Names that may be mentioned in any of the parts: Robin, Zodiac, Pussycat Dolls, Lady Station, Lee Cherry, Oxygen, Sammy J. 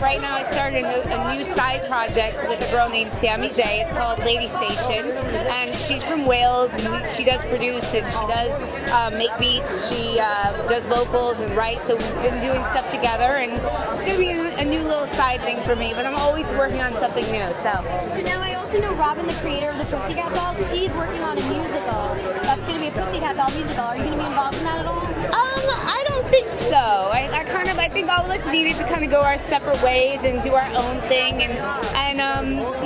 Right now I started a new side project with a girl named Sammy J. It's called Lady Station, and she's from Wales, and she does produce, and she does make beats, she does vocals and writes, so we've been doing stuff together, and it's going to be a new little side thing for me, but I'm always working on something new. So now I also know Robin, the creator of the Pussycat Dolls. She's working on a musical. That's going to be a Pussycat Doll musical. Are you going to be involved in that at all? I don't think so. I think all of us needed to kind of go our separate ways and do our own thing and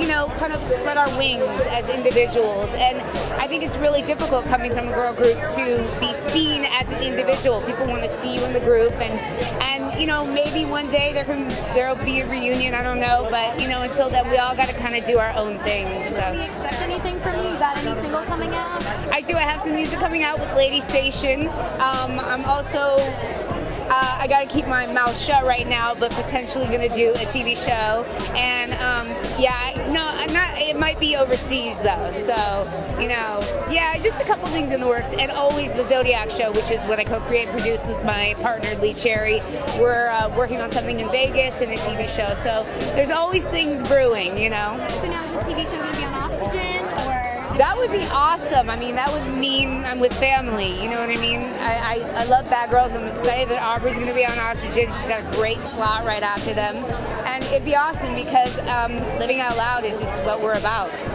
you know, kind of spread our wings as individuals. And I think it's really difficult coming from a girl group to be seen as an individual. People want to see you in the group, and you know, maybe one day there'll be a reunion. I don't know, but you know, until then, we all got to kind of do our own thing. So. Do you expect anything from you? You got any single coming out? I do. I have some music coming out with Lady Station. I'm also. I gotta keep my mouth shut right now, but potentially gonna do a TV show, and it might be overseas though, so you know, yeah, just a couple things in the works, and always the Zodiac show, which is what I co-create and produce with my partner Lee Cherry. We're working on something in Vegas and a TV show, so there's always things brewing, you know. So now is this TV show gonna be on Oxygen, or? That would be awesome. I mean, that would mean I'm with family, you know what I mean? I love Bad Girls. I'm excited that Aubrey's going to be on Oxygen. She's got a great slot right after them. And it'd be awesome because living out loud is just what we're about.